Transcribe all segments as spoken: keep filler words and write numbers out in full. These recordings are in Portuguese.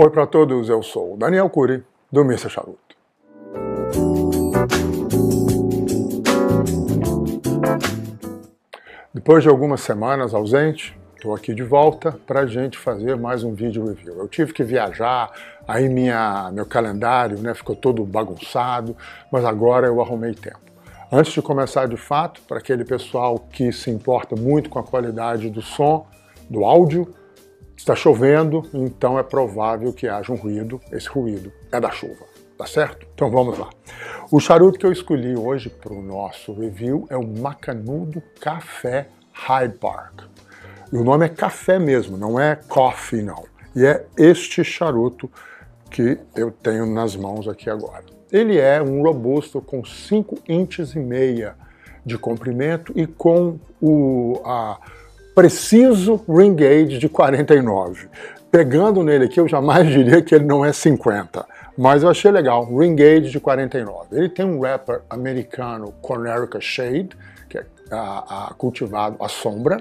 Oi para todos, eu sou o Daniel Cury, do mister Charuto. Depois de algumas semanas ausente, estou aqui de volta para a gente fazer mais um vídeo review. Eu tive que viajar, aí minha, meu calendário né, ficou todo bagunçado, mas agora eu arrumei tempo. Antes de começar de fato, para aquele pessoal que se importa muito com a qualidade do som, do áudio, está chovendo, então é provável que haja um ruído. Esse ruído é da chuva, tá certo? Então vamos lá. O charuto que eu escolhi hoje para o nosso review é o Macanudo Café Hyde Park. E o nome é café mesmo, não é coffee não. E é este charuto que eu tenho nas mãos aqui agora. Ele é um robusto com cinco inches e meio de comprimento e com o... a preciso ring gauge de quarenta e nove. Pegando nele aqui, eu jamais diria que ele não é cinquenta, mas eu achei legal, ring gauge de quarenta e nove. Ele tem um wrapper americano Cornerica Shade, que é a, a, cultivado à sombra.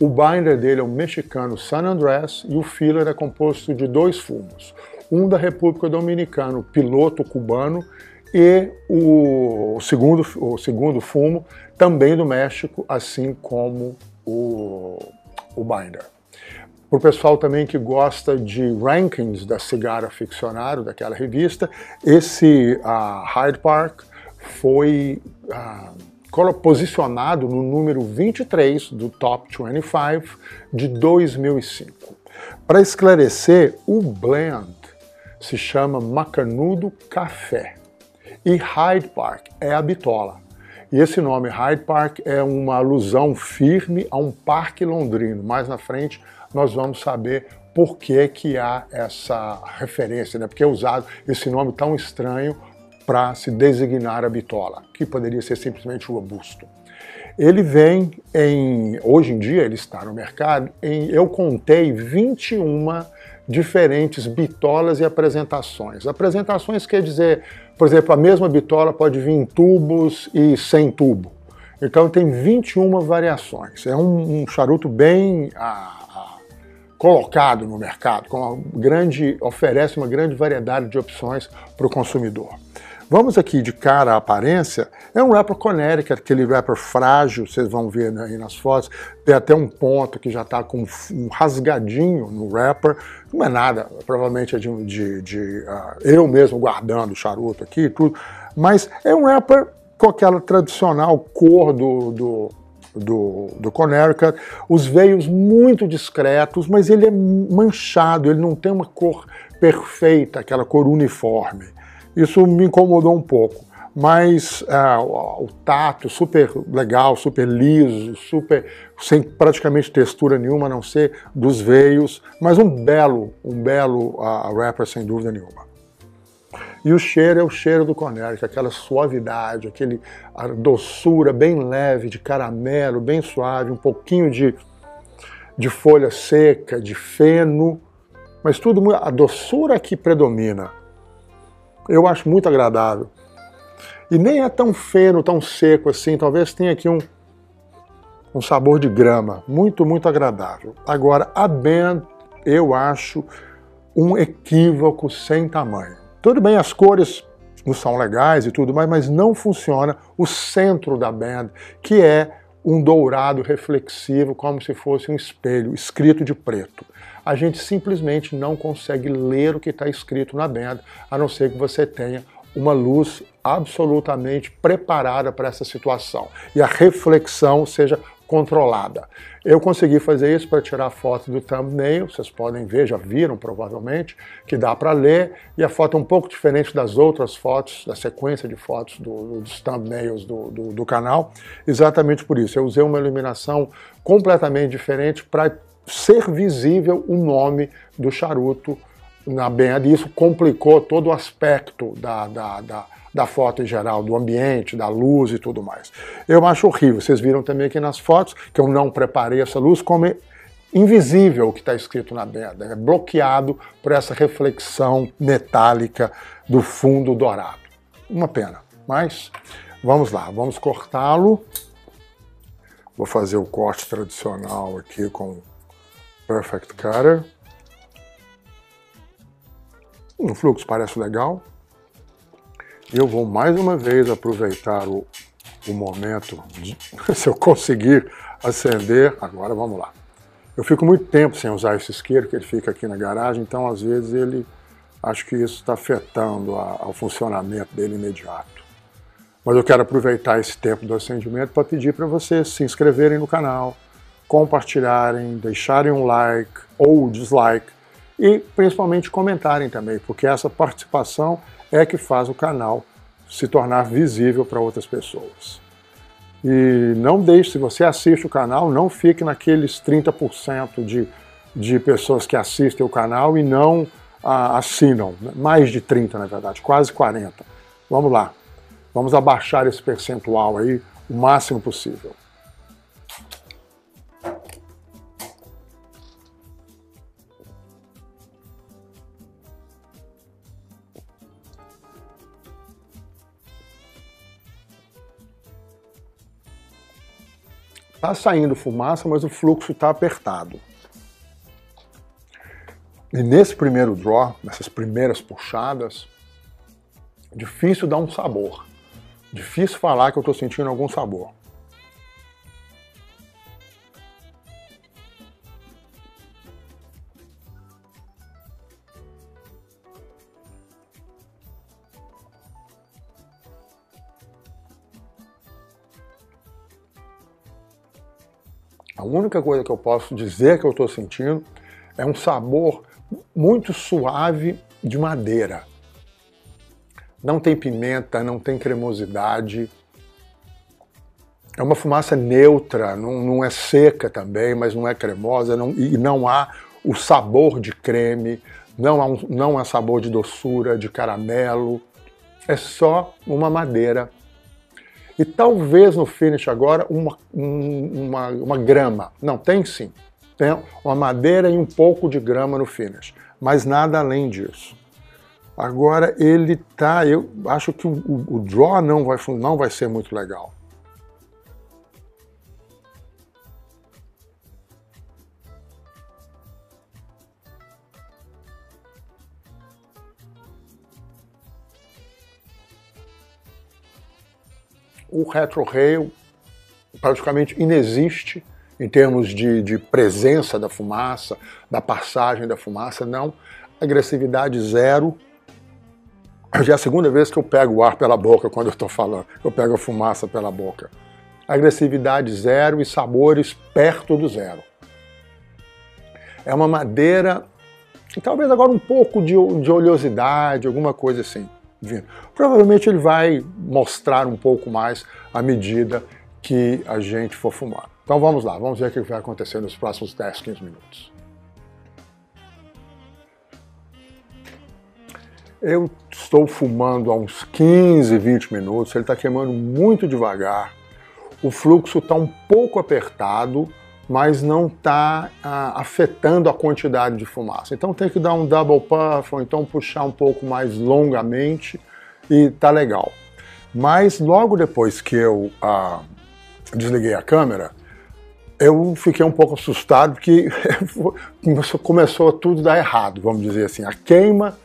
O binder dele é o mexicano San Andrés e o filler é composto de dois fumos. Um da República Dominicana, o piloto cubano, e o segundo, o segundo fumo também do México, assim como O, o binder. Para o pessoal também que gosta de rankings da Cigar Aficionado, daquela revista, esse uh, Hyde Park foi uh, posicionado no número vinte e três do Top vinte e cinco de dois mil e cinco. Para esclarecer, o blend se chama Macanudo Café e Hyde Park é a bitola. E esse nome, Hyde Park, é uma alusão firme a um parque londrino. Mais na frente nós vamos saber por que que há essa referência, né? Porque é usado esse nome tão estranho para se designar a bitola, que poderia ser simplesmente o robusto. Ele vem em... hoje em dia ele está no mercado em... eu contei vinte e uma diferentes bitolas e apresentações. Apresentações quer dizer, por exemplo, a mesma bitola pode vir em tubos e sem tubo. Então tem vinte e uma variações. É um, um charuto bem ah, ah, colocado no mercado, com uma grande, oferece uma grande variedade de opções para o consumidor. Vamos aqui de cara à aparência, é um wrapper Connecticut, aquele wrapper frágil, vocês vão ver aí nas fotos, tem até um ponto que já está com um rasgadinho no wrapper, não é nada, provavelmente é de, de, de uh, eu mesmo guardando o charuto aqui e tudo, mas é um wrapper com aquela tradicional cor do, do, do, do Connecticut, os veios muito discretos, mas ele é manchado, ele não tem uma cor perfeita, aquela cor uniforme. Isso me incomodou um pouco, mas uh, o tato super legal, super liso, super sem praticamente textura nenhuma, a não ser dos veios, mas um belo, um belo uh, wrapper sem dúvida nenhuma. E o cheiro é o cheiro do Connecticut, aquela suavidade, aquele a doçura bem leve de caramelo, bem suave, um pouquinho de, de folha seca, de feno, mas tudo a doçura que predomina. Eu acho muito agradável. E nem é tão feno, tão seco assim. Talvez tenha aqui um, um sabor de grama. Muito, muito agradável. Agora, a blend, eu acho um equívoco sem tamanho. Tudo bem, as cores não são legais e tudo mais, mas não funciona o centro da blend, que é um dourado reflexivo, como se fosse um espelho, escrito de preto. A gente simplesmente não consegue ler o que está escrito na blend, a não ser que você tenha uma luz absolutamente preparada para essa situação e a reflexão seja controlada. Eu consegui fazer isso para tirar a foto do thumbnail, vocês podem ver, já viram provavelmente, que dá para ler, e a foto é um pouco diferente das outras fotos, da sequência de fotos do, dos thumbnails do, do, do canal, exatamente por isso. Eu usei uma iluminação completamente diferente para ser visível o nome do charuto na blend, e isso complicou todo o aspecto da, da, da, da foto em geral, do ambiente, da luz e tudo mais. Eu acho horrível, vocês viram também aqui nas fotos que eu não preparei essa luz, como é invisível o que está escrito na blend, é bloqueado por essa reflexão metálica do fundo dourado. Uma pena, mas vamos lá, vamos cortá-lo. Vou fazer o corte tradicional aqui com o Perfect Cutter. O fluxo parece legal. Eu vou mais uma vez aproveitar o, o momento, de, se eu conseguir acender. Agora vamos lá. Eu fico muito tempo sem usar esse isqueiro, que ele fica aqui na garagem, então às vezes ele, acho que isso está afetando a, ao funcionamento dele imediato. Mas eu quero aproveitar esse tempo do acendimento para pedir para vocês se inscreverem no canal, compartilharem, deixarem um like ou dislike e principalmente comentarem também, porque essa participação é que faz o canal se tornar visível para outras pessoas. E não deixe, se você assiste o canal, não fique naqueles trinta por cento de, de pessoas que assistem o canal e não ah, assinam. Mais de trinta, na verdade, quase quarenta. Vamos lá. Vamos abaixar esse percentual aí o máximo possível. Está saindo fumaça, mas o fluxo está apertado. E nesse primeiro draw, nessas primeiras puxadas, difícil dar um sabor. Difícil falar que eu estou sentindo algum sabor. A única coisa que eu posso dizer que eu estou sentindo é um sabor muito suave de madeira. Não tem pimenta, não tem cremosidade. É uma fumaça neutra, não, não é seca também, mas não é cremosa. Não, e não há o sabor de creme, não há, um, não há sabor de doçura, de caramelo. É só uma madeira. E talvez no finish agora uma, uma, uma grama. Não, tem sim. Tem uma madeira e um pouco de grama no finish. Mas nada além disso. Agora ele tá... Eu acho que o, o draw não vai, não vai ser muito legal. O Retro Rail praticamente inexiste em termos de, de presença da fumaça, da passagem da fumaça, não. Agressividade zero. Já é a segunda vez que eu pego o ar pela boca quando eu estou falando. Eu pego a fumaça pela boca. Agressividade zero e sabores perto do zero. É uma madeira e talvez agora um pouco de, de oleosidade, alguma coisa assim. Vindo. Provavelmente ele vai mostrar um pouco mais à medida que a gente for fumar. Então vamos lá, vamos ver o que vai acontecer nos próximos dez, quinze minutos. Eu estou fumando há uns quinze, vinte minutos, ele está queimando muito devagar. O fluxo está um pouco apertado, mas não está ah, afetando a quantidade de fumaça. Então tem que dar um double puff, ou então puxar um pouco mais longamente e tá legal. Mas logo depois que eu ah, desliguei a câmera, eu fiquei um pouco assustado porque começou a tudo dar errado, vamos dizer assim. A queima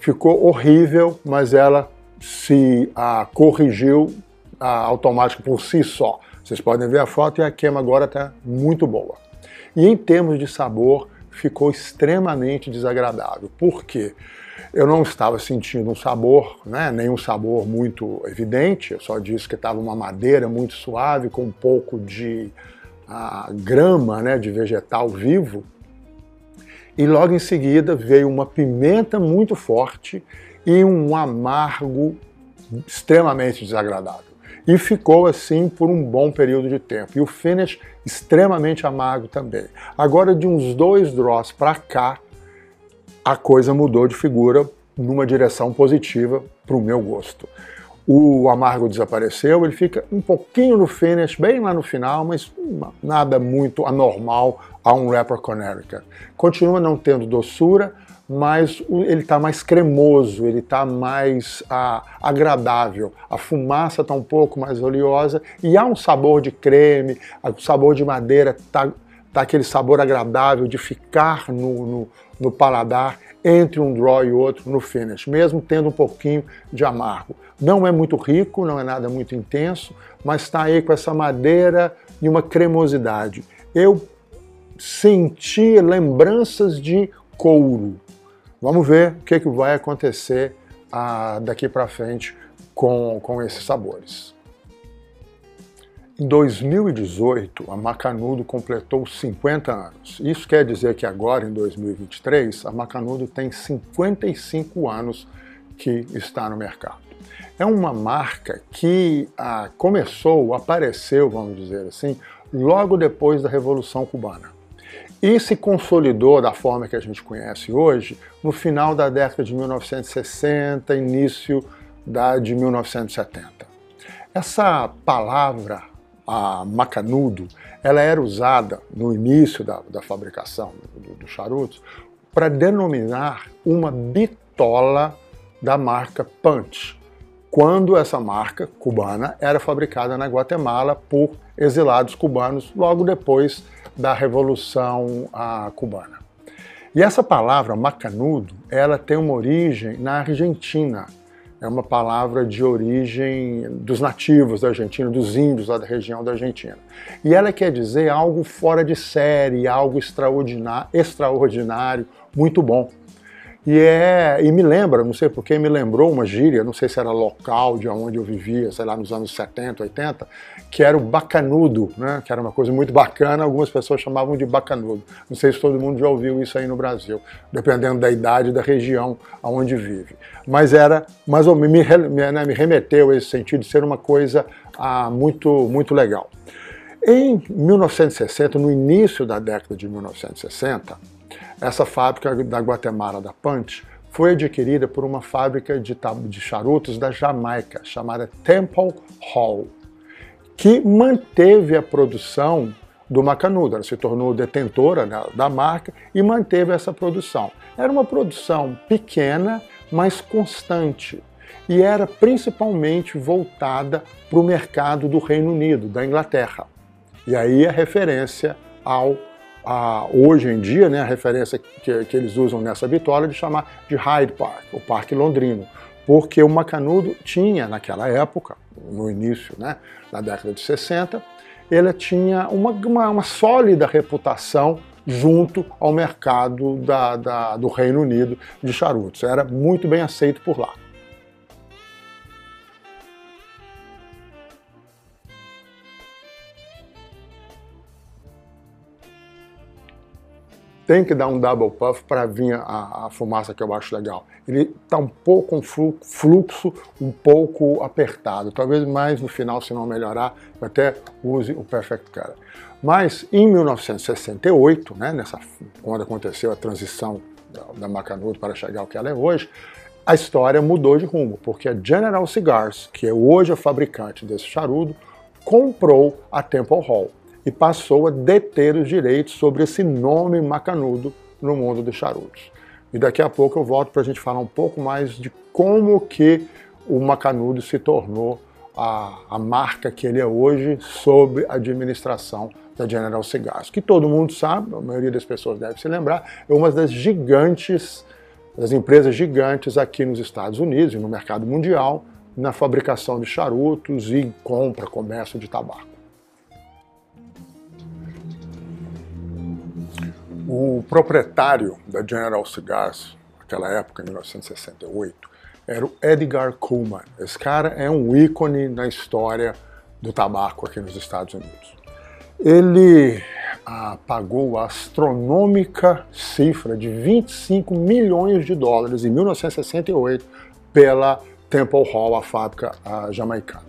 ficou horrível, mas ela se ah, corrigiu ah, automaticamente por si só. Vocês podem ver a foto e a queima agora está muito boa. E em termos de sabor, ficou extremamente desagradável. Por quê? Eu não estava sentindo um sabor, né, nenhum sabor muito evidente. Eu só disse que estava uma madeira muito suave, com um pouco de ah, grama, né, de vegetal vivo. E logo em seguida veio uma pimenta muito forte e um amargo extremamente desagradável. E ficou assim por um bom período de tempo. E o finish extremamente amargo também. Agora, de uns dois draws para cá, a coisa mudou de figura numa direção positiva para o meu gosto. O amargo desapareceu, ele fica um pouquinho no finish, bem lá no final, mas nada muito anormal a um wrapper Connecticut. Continua não tendo doçura, mas ele está mais cremoso, ele está mais ah, agradável. A fumaça está um pouco mais oleosa e há um sabor de creme, o sabor de madeira está tá aquele sabor agradável de ficar no, no, no paladar. entre um draw e outro no finish, mesmo tendo um pouquinho de amargo. Não é muito rico, não é nada muito intenso, mas está aí com essa madeira e uma cremosidade. Eu senti lembranças de couro. Vamos ver o que, que vai acontecer ah, daqui para frente com, com esses sabores. Em dois mil e dezoito, a Macanudo completou cinquenta anos. Isso quer dizer que agora, em dois mil e vinte e três, a Macanudo tem cinquenta e cinco anos que está no mercado. É uma marca que ah, começou, apareceu, vamos dizer assim, logo depois da Revolução Cubana. E se consolidou da forma que a gente conhece hoje no final da década de mil novecentos e sessenta, início da de mil novecentos e setenta. Essa palavra, a Macanudo, ela era usada no início da, da fabricação do, do charutos para denominar uma bitola da marca Punch, quando essa marca cubana era fabricada na Guatemala por exilados cubanos logo depois da Revolução ah, Cubana. E essa palavra Macanudo, ela tem uma origem na Argentina. É uma palavra de origem dos nativos da Argentina, dos índios lá da região da Argentina. E ela quer dizer algo fora de série, algo extraordinário, muito bom. E, é, e me lembra, não sei porquê, me lembrou uma gíria, não sei se era local de onde eu vivia, sei lá, nos anos setenta, oitenta, que era o bacanudo, né? Que era uma coisa muito bacana, algumas pessoas chamavam de bacanudo. Não sei se todo mundo já ouviu isso aí no Brasil, dependendo da idade e da região aonde vive. Mas era, mas me, me, né, me remeteu a esse sentido de ser uma coisa ah, muito, muito legal. Em mil novecentos e sessenta, no início da década de mil novecentos e sessenta, essa fábrica da Guatemala, da Punch, foi adquirida por uma fábrica de, de charutos da Jamaica, chamada Temple Hall, que manteve a produção do Macanudo. Ela se tornou detentora da, da marca e manteve essa produção. Era uma produção pequena, mas constante, e era principalmente voltada para o mercado do Reino Unido, da Inglaterra. E aí a referência ao Ah, hoje em dia, né, a referência que, que eles usam nessa bitola é de chamar de Hyde Park, o Parque Londrino, porque o Macanudo tinha, naquela época, no início, né, na década de sessenta, ele tinha uma, uma, uma sólida reputação junto ao mercado da, da, do Reino Unido de charutos. Era muito bem aceito por lá. Tem que dar um double puff para vir a, a fumaça, que eu acho legal. Ele está um pouco um fluxo um pouco apertado. Talvez mais no final, se não melhorar, eu até use o Perfect Cutter. Mas em mil novecentos e sessenta e oito, né, nessa, quando aconteceu a transição da, da Macanudo para chegar ao que ela é hoje, a história mudou de rumo, porque a General Cigars, que é hoje a fabricante desse charuto, comprou a Temple Hall e passou a deter os direitos sobre esse nome Macanudo no mundo dos charutos. E daqui a pouco eu volto para a gente falar um pouco mais de como que o Macanudo se tornou a, a marca que ele é hoje sob a administração da General Cigars, que todo mundo sabe, a maioria das pessoas deve se lembrar, é uma das gigantes, das empresas gigantes aqui nos Estados Unidos e no mercado mundial, na fabricação de charutos e compra, comércio de tabaco. O proprietário da General Cigars, naquela época, em mil novecentos e sessenta e oito, era o Edgar Cullman. Esse cara é um ícone na história do tabaco aqui nos Estados Unidos. Ele ah, pagou a astronômica cifra de vinte e cinco milhões de dólares em mil novecentos e sessenta e oito pela Temple Hall, a fábrica ah, jamaicana.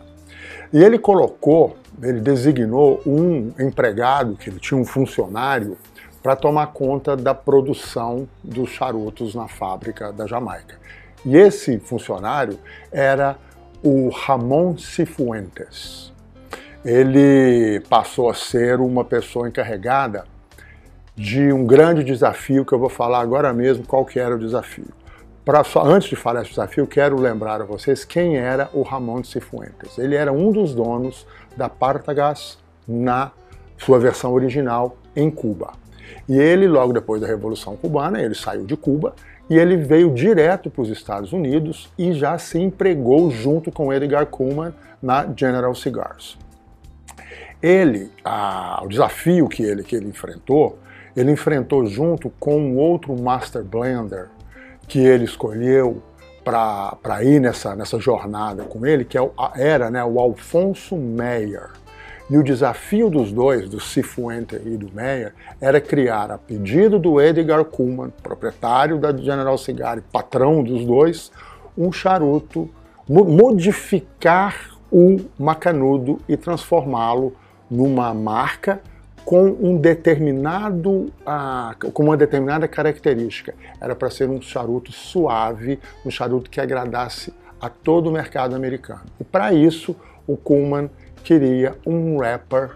E ele colocou, ele designou um empregado, que ele tinha um funcionário, para tomar conta da produção dos charutos na fábrica da Jamaica. E esse funcionário era o Ramon Cifuentes. Ele passou a ser uma pessoa encarregada de um grande desafio, que eu vou falar agora mesmo qual que era o desafio. Pra só, antes de falar esse desafio, quero lembrar a vocês quem era o Ramon Cifuentes. Ele era um dos donos da Partagas na sua versão original em Cuba. E ele, logo depois da Revolução Cubana, ele saiu de Cuba e ele veio direto para os Estados Unidos e já se empregou junto com Edgar Cullman na General Cigars. Ele, ah, o desafio que ele, que ele enfrentou, ele enfrentou junto com um outro Master Blender que ele escolheu para ir nessa, nessa jornada com ele, que era né, o Alfons Mayer. E o desafio dos dois, do Cifuentes e do Mayer, era criar, a pedido do Edgar Cullman, proprietário da General Cigar e patrão dos dois, um charuto, modificar o Macanudo e transformá-lo numa marca com, um determinado, ah, com uma determinada característica. Era para ser um charuto suave, um charuto que agradasse a todo o mercado americano. E para isso, o Cullman queria um wrapper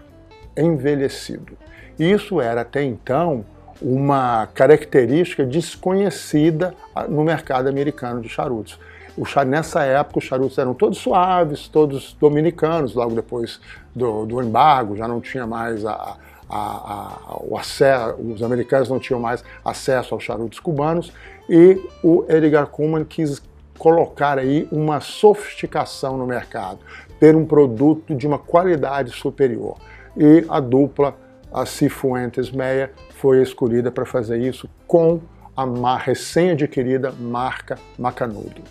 envelhecido. Isso era até então uma característica desconhecida no mercado americano de charutos. O char... Nessa época os charutos eram todos suaves, todos dominicanos, logo depois do, do embargo, já não tinha mais a, a, a, o acesso, os americanos não tinham mais acesso aos charutos cubanos, e o Edgar Cullman quis colocar aí uma sofisticação no mercado, ter um produto de uma qualidade superior. E a dupla, a Cifuentes Mayer, foi escolhida para fazer isso com a recém-adquirida marca Macanudo.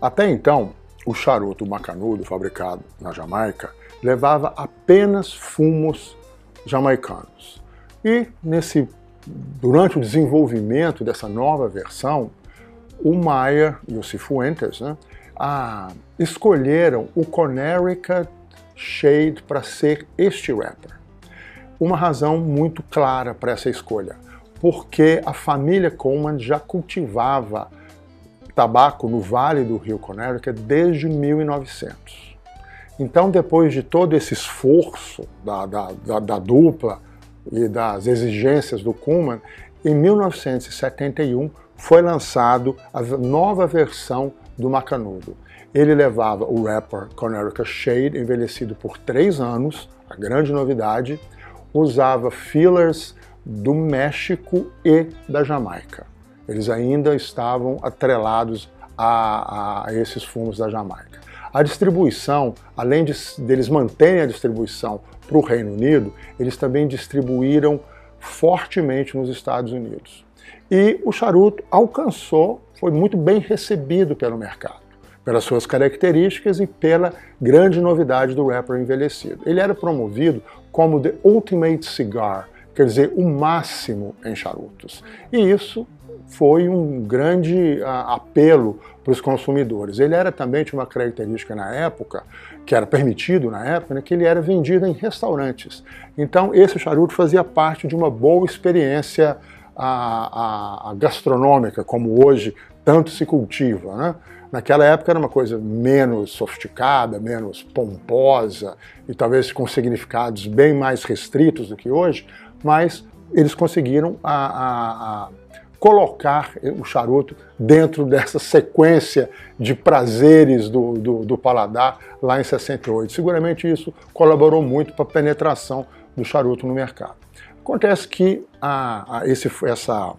Até então, o charuto Macanudo, fabricado na Jamaica, levava apenas fumos jamaicanos. E nesse, durante o desenvolvimento dessa nova versão, o Mayer e o Cifuentes né, ah, escolheram o Cornerica Shade para ser este wrapper. Uma razão muito clara para essa escolha, porque a família Cullman já cultivava tabaco no Vale do Rio Connecticut desde mil e novecentos. Então, depois de todo esse esforço da, da, da, da dupla, e das exigências do Cullman, em mil novecentos e setenta e um foi lançado a nova versão do Macanudo. Ele levava o wrapper Cornerica Shade envelhecido por três anos, a grande novidade, usava fillers do México e da Jamaica. Eles ainda estavam atrelados a, a esses fumos da Jamaica. A distribuição, além de deles manterem a distribuição para o Reino Unido, eles também distribuíram fortemente nos Estados Unidos. E o charuto alcançou, foi muito bem recebido pelo mercado, pelas suas características e pela grande novidade do wrapper envelhecido. Ele era promovido como The Ultimate Cigar, quer dizer, o máximo em charutos. E isso foi um grande a, apelo para os consumidores. Ele era também, tinha uma característica na época, que era permitido na época, né, que ele era vendido em restaurantes. Então esse charuto fazia parte de uma boa experiência a, a, a gastronômica, como hoje tanto se cultiva, né? Naquela época era uma coisa menos sofisticada, menos pomposa, e talvez com significados bem mais restritos do que hoje, mas eles conseguiram a, a, a colocar o charuto dentro dessa sequência de prazeres do, do, do paladar lá em sessenta e oito. Seguramente isso colaborou muito para a penetração do charuto no mercado. Acontece que a, a esse, essa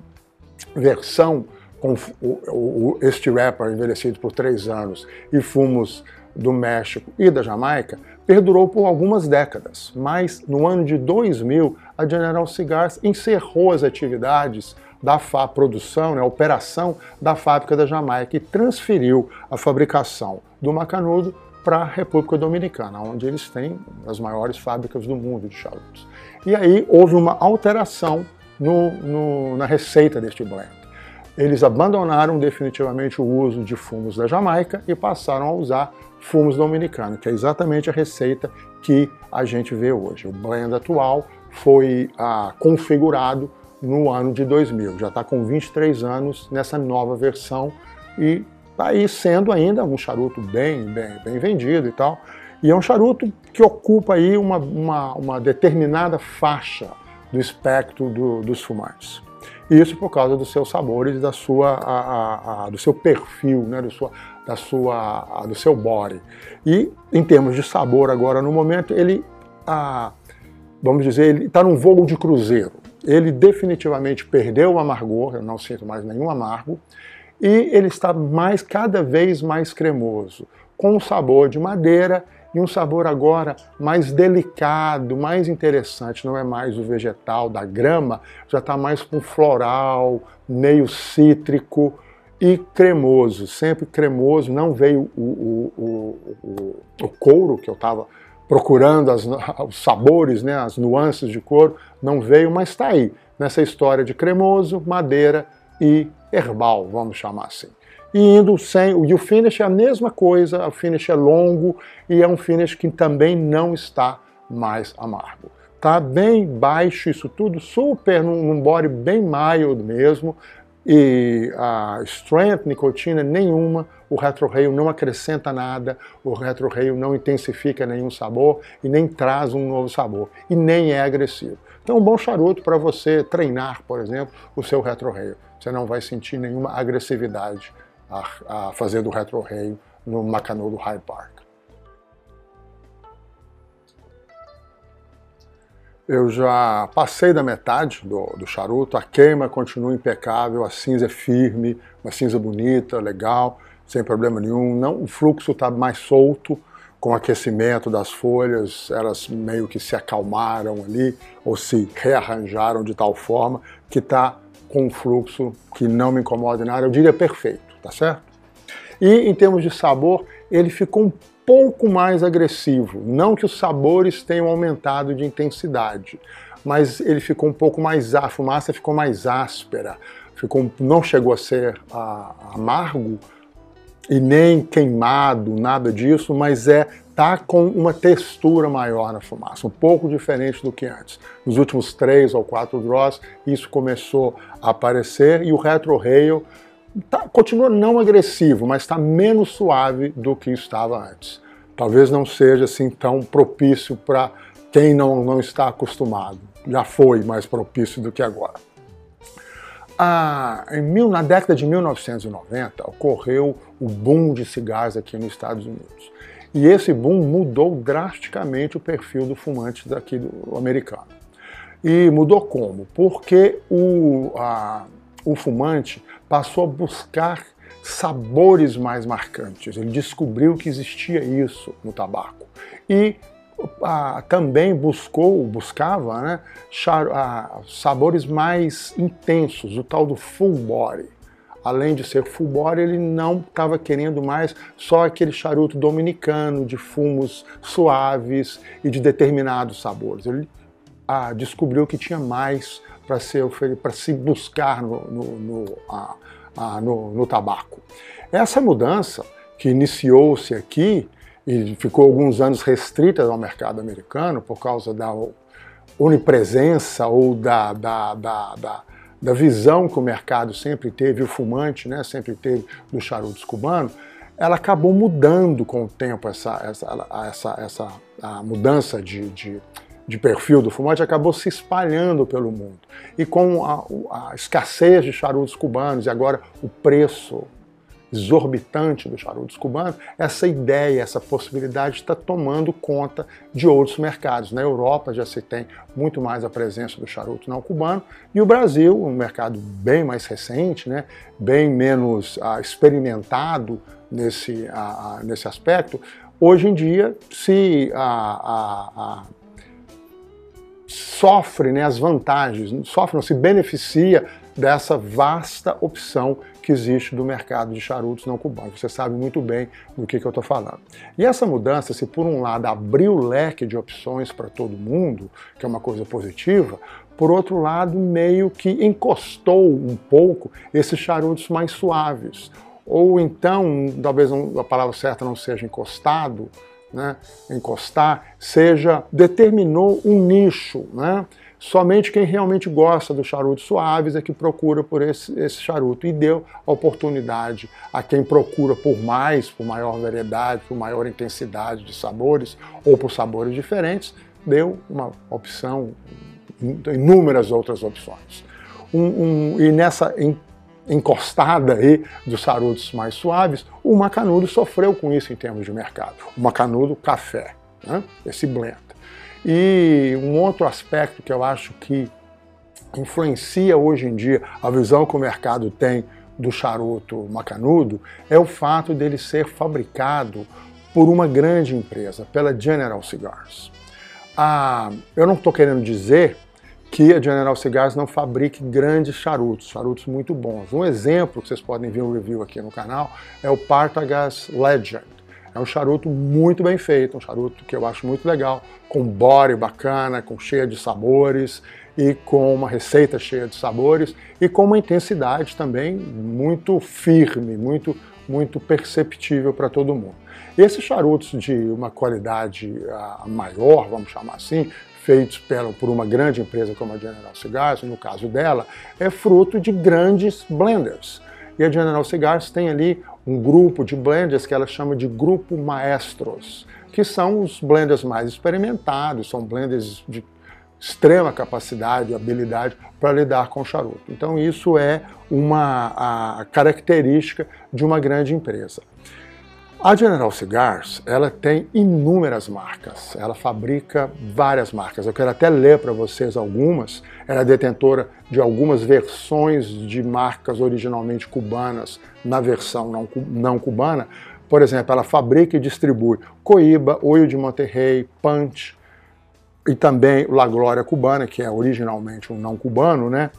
versão com o, o, este wrapper envelhecido por três anos e fumos do México e da Jamaica perdurou por algumas décadas, mas no ano de dois mil a General Cigars encerrou as atividades da F A, produção, né, a operação da fábrica da Jamaica e transferiu a fabricação do Macanudo para a República Dominicana, onde eles têm as maiores fábricas do mundo de charutos. E aí houve uma alteração no, no, na receita deste blend. Eles abandonaram definitivamente o uso de fumos da Jamaica e passaram a usar fumos dominicanos, que é exatamente a receita que a gente vê hoje. O blend atual foi ah, configurado no ano de dois mil, já está com vinte e três anos nessa nova versão e está aí sendo ainda um charuto bem, bem, bem vendido e tal. E é um charuto que ocupa aí uma, uma, uma determinada faixa do espectro do, dos fumantes. Isso por causa dos seus sabores, da sua, a, a, a, do seu perfil, né, do, sua, da sua, a, do seu body. E em termos de sabor agora no momento, ele... A, vamos dizer, ele está num voo de cruzeiro. Ele definitivamente perdeu o amargor, eu não sinto mais nenhum amargo, e ele está mais, cada vez mais cremoso, com um sabor de madeira e um sabor agora mais delicado, mais interessante, não é mais o vegetal da grama, já está mais com floral, meio cítrico e cremoso, sempre cremoso, não veio o, o, o, o, o couro que eu estava procurando, as, os sabores, né, as nuances de couro, não veio, mas está aí, nessa história de cremoso, madeira e herbal, vamos chamar assim. E indo sem, e o finish é a mesma coisa, o finish é longo e é um finish que também não está mais amargo. Tá bem baixo isso tudo, super, num, num body bem mild mesmo, e a strength, nicotina nenhuma, o retrohale não acrescenta nada, o retrohale não intensifica nenhum sabor e nem traz um novo sabor, e nem é agressivo. Então, um bom charuto para você treinar, por exemplo, o seu retrohale. Você não vai sentir nenhuma agressividade a fazer do retrohale no Macanudo Hyde Park. Eu já passei da metade do, do charuto, a queima continua impecável, a cinza é firme, uma cinza bonita, legal, sem problema nenhum. Não, o fluxo está mais solto, com o aquecimento das folhas, elas meio que se acalmaram ali, ou se rearranjaram de tal forma que está com um fluxo que não me incomoda em nada, eu diria perfeito. Tá certo? E em termos de sabor, ele ficou um pouco mais agressivo. Não que os sabores tenham aumentado de intensidade, mas ele ficou um pouco mais, a fumaça ficou mais áspera, ficou, não chegou a ser a, amargo e nem queimado, nada disso, mas é, tá com uma textura maior na fumaça, um pouco diferente do que antes. Nos últimos três ou quatro draws, isso começou a aparecer e o retrohale Tá, continua não agressivo, mas está menos suave do que estava antes. Talvez não seja assim tão propício para quem não, não está acostumado. Já foi mais propício do que agora. Ah, em mil, na década de mil novecentos e noventa, ocorreu o boom de cigarros aqui nos Estados Unidos. E esse boom mudou drasticamente o perfil do fumante daqui do americano. E mudou como? Porque o... Ah, o fumante passou a buscar sabores mais marcantes. Ele descobriu que existia isso no tabaco. E ah, também buscou, buscava né, ah, sabores mais intensos, o tal do full body. Além de ser full body, ele não estava querendo mais só aquele charuto dominicano de fumos suaves e de determinados sabores. Ele ah, descobriu que tinha mais para ser para se buscar no, no, no, ah, ah, no, no tabaco. Essa mudança que iniciou-se aqui e ficou alguns anos restrita ao mercado americano por causa da onipresença ou da, da, da, da, da visão que o mercado sempre teve, o fumante né, sempre teve dos charutos cubanos, ela acabou mudando com o tempo, essa, essa, essa, essa a mudança de, de de perfil do fumante acabou se espalhando pelo mundo. E com a, a escassez de charutos cubanos e agora o preço exorbitante dos charutos cubanos, essa ideia, essa possibilidade está tomando conta de outros mercados. Na Europa já se tem muito mais a presença do charuto não cubano e o Brasil, um mercado bem mais recente, né, bem menos ah, experimentado nesse, ah, nesse aspecto, hoje em dia se... Ah, ah, ah, sofre né, as vantagens, sofre, não se beneficia dessa vasta opção que existe do mercado de charutos não cubanos. Você sabe muito bem do que, que eu estou falando. E essa mudança, se por um lado abriu o leque de opções para todo mundo, que é uma coisa positiva, por outro lado meio que encostou um pouco esses charutos mais suaves. Ou então, talvez a palavra certa não seja encostado, Né, encostar, seja, determinou um nicho, né? Somente quem realmente gosta dos charutos suaves é que procura por esse, esse charuto e deu a oportunidade a quem procura por mais, por maior variedade, por maior intensidade de sabores ou por sabores diferentes, deu uma opção, inúmeras outras opções. Um, um, e nessa em, encostada aí dos charutos mais suaves, o Macanudo sofreu com isso em termos de mercado. O Macanudo Café, né? Esse blend. E um outro aspecto que eu acho que influencia hoje em dia a visão que o mercado tem do charuto macanudo é o fato dele ser fabricado por uma grande empresa, pela General Cigars. Ah, eu não estou querendo dizer que a General Cigars não fabrique grandes charutos, charutos muito bons. Um exemplo que vocês podem ver um review aqui no canal é o Partagas Legend. É um charuto muito bem feito, um charuto que eu acho muito legal, com body bacana, com cheia de sabores e com uma receita cheia de sabores e com uma intensidade também muito firme, muito, muito perceptível para todo mundo. Esses charutos de uma qualidade uh, maior, vamos chamar assim, feitos pela, por uma grande empresa como a General Cigars, no caso dela, é fruto de grandes blenders. E a General Cigars tem ali um grupo de blenders que ela chama de grupo maestros, que são os blenders mais experimentados, são blenders de extrema capacidade, habilidade para lidar com o charuto. Então isso é uma a característica de uma grande empresa. A General Cigars, ela tem inúmeras marcas, ela fabrica várias marcas. Eu quero até ler para vocês algumas. Ela é detentora de algumas versões de marcas originalmente cubanas na versão não, não cubana. Por exemplo, ela fabrica e distribui Coíba, Oio de Monterrey, Punch e também La Glória Cubana, que é originalmente um não cubano, né?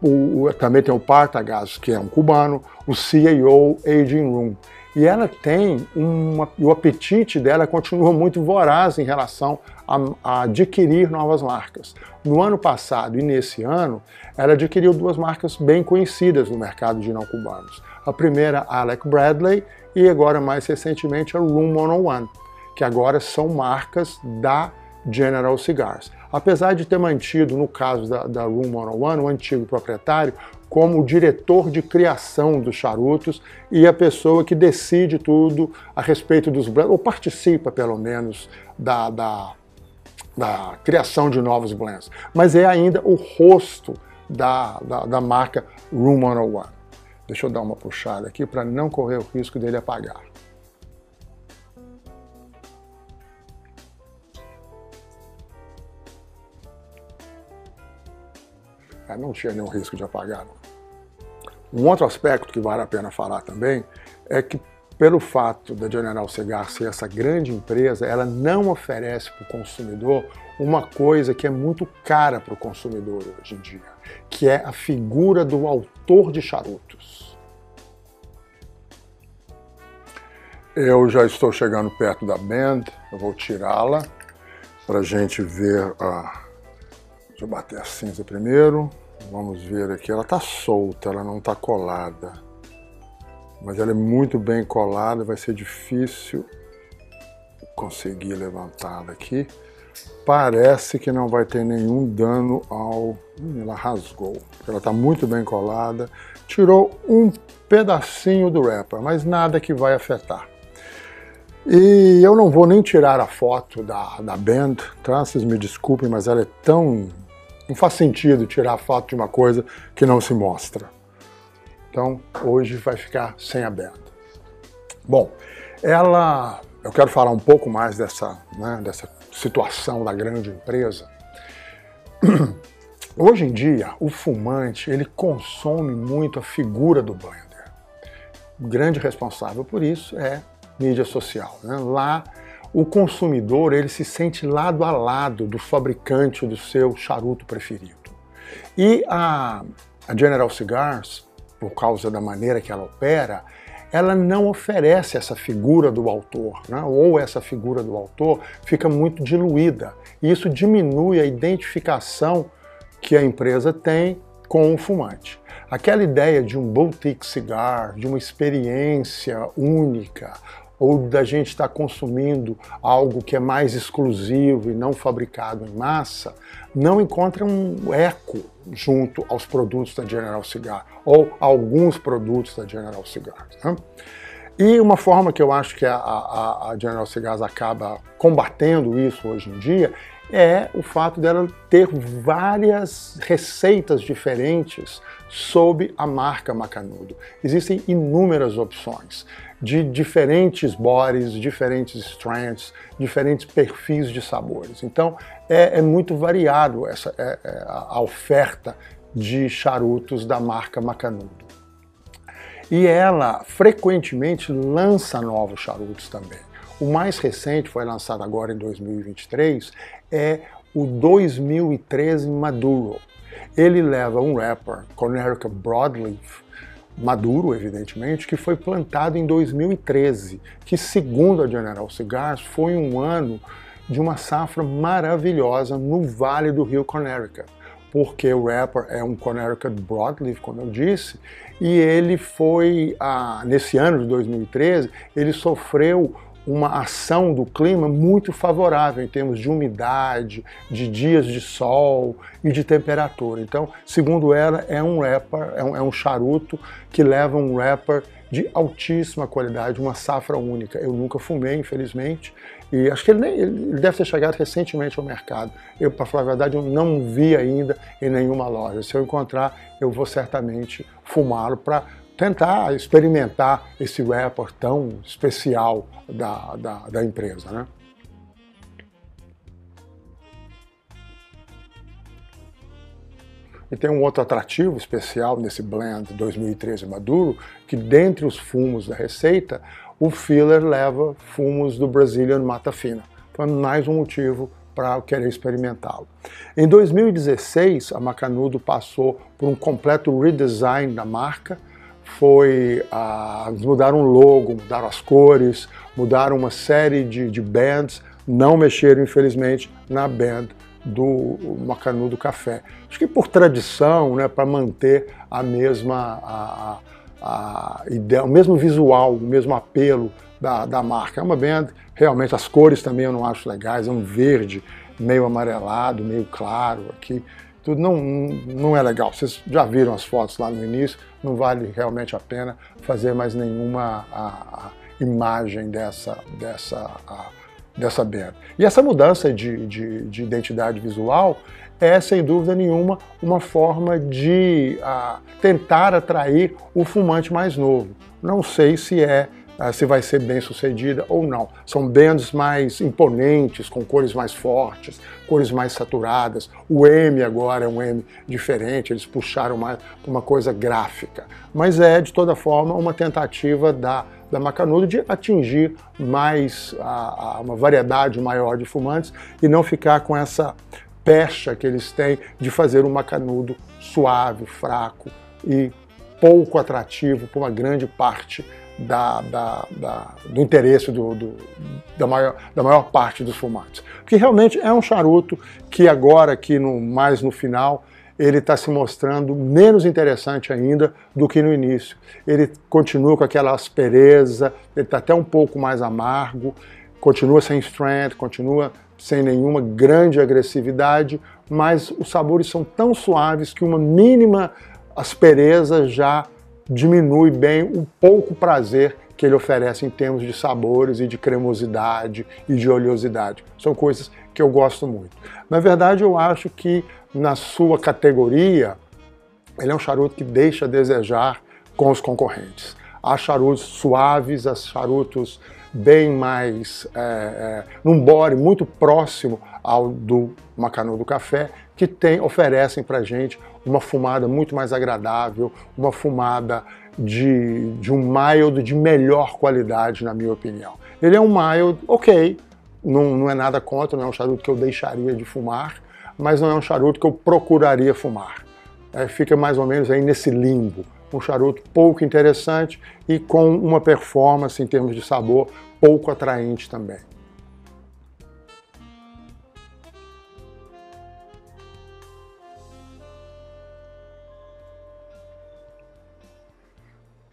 O, o, também tem o Partagas, que é um cubano, o C A O Aging Room. E ela tem, uma, o apetite dela continua muito voraz em relação a, a adquirir novas marcas. No ano passado e nesse ano, ela adquiriu duas marcas bem conhecidas no mercado de não cubanos. A primeira, Alec Bradley, e agora mais recentemente a Room cento e um, que agora são marcas da General Cigars. Apesar de ter mantido, no caso da, da Room cento e um, o antigo proprietário, como o diretor de criação dos charutos e a pessoa que decide tudo a respeito dos blends, ou participa pelo menos da, da, da criação de novos blends, mas é ainda o rosto da, da, da marca Room cento e um. Deixa eu dar uma puxada aqui para não correr o risco dele apagar. Não tinha nenhum risco de apagar. Um outro aspecto que vale a pena falar também é que, pelo fato da General Cigars ser essa grande empresa, ela não oferece para o consumidor uma coisa que é muito cara para o consumidor hoje em dia, que é a figura do autor de charutos. Eu já estou chegando perto da band, eu vou tirá-la para a gente ver a... Deixa eu bater a cinza primeiro, vamos ver aqui, ela está solta, ela não está colada, mas ela é muito bem colada, vai ser difícil conseguir levantá-la aqui. Parece que não vai ter nenhum dano ao... Hum, ela rasgou, ela está muito bem colada, tirou um pedacinho do wrapper, mas nada que vai afetar. E eu não vou nem tirar a foto da, da band, tá? Vocês me desculpem, mas ela é tão... Não faz sentido tirar a foto de uma coisa que não se mostra. Então, hoje vai ficar sem a band. Bom, ela... Eu quero falar um pouco mais dessa, né, dessa situação da grande empresa. Hoje em dia, o fumante, ele consome muito a figura do blender. O grande responsável por isso é mídia social, né? Lá, o consumidor, ele se sente lado a lado do fabricante do seu charuto preferido. E a, a General Cigars, por causa da maneira que ela opera, ela não oferece essa figura do autor, né? Ou essa figura do autor fica muito diluída. E isso diminui a identificação que a empresa tem com o fumante. Aquela ideia de um boutique cigar, de uma experiência única, ou da gente estar consumindo algo que é mais exclusivo e não fabricado em massa, não encontra um eco junto aos produtos da General Cigars, ou alguns produtos da General Cigars, né? E uma forma que eu acho que a, a, a General Cigars acaba combatendo isso hoje em dia é o fato dela ter várias receitas diferentes sob a marca Macanudo. Existem inúmeras opções de diferentes bodies, diferentes strands, diferentes perfis de sabores. Então é, é muito variado essa é, é, a oferta de charutos da marca Macanudo. E ela frequentemente lança novos charutos também. O mais recente, foi lançado agora em dois mil e vinte e três, é o dois mil e treze Maduro. Ele leva um wrapper, Cornerica Broadleaf, maduro, evidentemente, que foi plantado em dois mil e treze, que, segundo a General Cigars, foi um ano de uma safra maravilhosa no Vale do Rio Connecticut, porque o wrapper é um Connecticut Broadleaf, como eu disse, e ele foi, ah, nesse ano de dois mil e treze, ele sofreu uma ação do clima muito favorável em termos de umidade, de dias de sol e de temperatura. Então, segundo ela, é um wrapper, é um, é um charuto que leva um wrapper de altíssima qualidade, uma safra única. Eu nunca fumei, infelizmente, e acho que ele, nem, ele deve ter chegado recentemente ao mercado. Eu, para falar a verdade, eu não vi ainda em nenhuma loja. Se eu encontrar, eu vou certamente fumá-lo para tentar experimentar esse wrapper tão especial da, da, da empresa, né? E tem um outro atrativo especial nesse blend dois mil e treze Maduro, que dentre os fumos da receita, o filler leva fumos do Brazilian Mata Fina. Então é mais um motivo para eu querer experimentá-lo. Em dois mil e dezesseis, a Macanudo passou por um completo redesign da marca. Foi, ah, mudaram o logo, mudaram as cores, mudaram uma série de, de bands, não mexeram, infelizmente, na band do Macanudo Café. Acho que por tradição, né, para manter a mesma a, a ideia, o mesmo visual, o mesmo apelo da, da marca. É uma band, realmente as cores também eu não acho legais, é um verde meio amarelado, meio claro aqui. Tudo não, não é legal. Vocês já viram as fotos lá no início, não vale realmente a pena fazer mais nenhuma a, a imagem dessa, dessa, a, dessa band. E essa mudança de, de, de identidade visual é, sem dúvida nenhuma, uma forma de a, tentar atrair o fumante mais novo. Não sei se é se vai ser bem sucedida ou não. São bands mais imponentes, com cores mais fortes, cores mais saturadas. O M agora é um M diferente, eles puxaram mais uma coisa gráfica. Mas é, de toda forma, uma tentativa da, da Macanudo de atingir mais a, a, uma variedade maior de fumantes e não ficar com essa pecha que eles têm de fazer um Macanudo suave, fraco e pouco atrativo para uma grande parte Da, da, da, do interesse do, do, da, maior, da maior parte dos fumantes. Porque realmente é um charuto que agora, aqui no, mais no final, ele está se mostrando menos interessante ainda do que no início. Ele continua com aquela aspereza, ele está até um pouco mais amargo, continua sem strength, continua sem nenhuma grande agressividade, mas os sabores são tão suaves que uma mínima aspereza já diminui bem o pouco prazer que ele oferece em termos de sabores e de cremosidade e de oleosidade. São coisas que eu gosto muito. Na verdade, eu acho que na sua categoria, ele é um charuto que deixa a desejar com os concorrentes. Há charutos suaves, há charutos bem mais... É, é, num body muito próximo ao do Macanudo Café, que tem, oferecem pra gente uma fumada muito mais agradável, uma fumada de, de um mild de melhor qualidade, na minha opinião. Ele é um mild, ok, não, não é nada contra, não é um charuto que eu deixaria de fumar, mas não é um charuto que eu procuraria fumar. É, fica mais ou menos aí nesse limbo. Um charuto pouco interessante e com uma performance em termos de sabor pouco atraente também.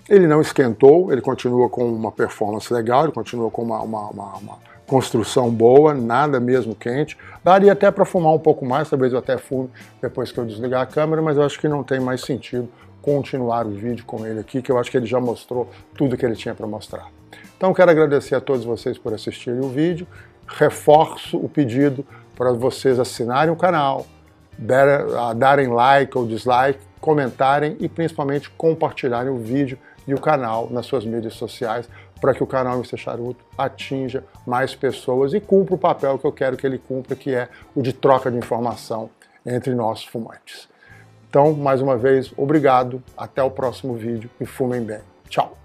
Ele não esquentou, ele continua com uma performance legal, ele continua com uma, uma, uma, uma construção boa, nada mesmo quente. Daria até para fumar um pouco mais, talvez eu até fume depois que eu desligar a câmera, mas eu acho que não tem mais sentido continuar o vídeo com ele aqui, que eu acho que ele já mostrou tudo que ele tinha para mostrar. Então quero agradecer a todos vocês por assistirem o vídeo, reforço o pedido para vocês assinarem o canal, darem like ou dislike, comentarem e principalmente compartilharem o vídeo e o canal nas suas mídias sociais, para que o canal mister Charuto atinja mais pessoas e cumpra o papel que eu quero que ele cumpra, que é o de troca de informação entre nós fumantes. Então, mais uma vez, obrigado, até o próximo vídeo e fumem bem. Tchau!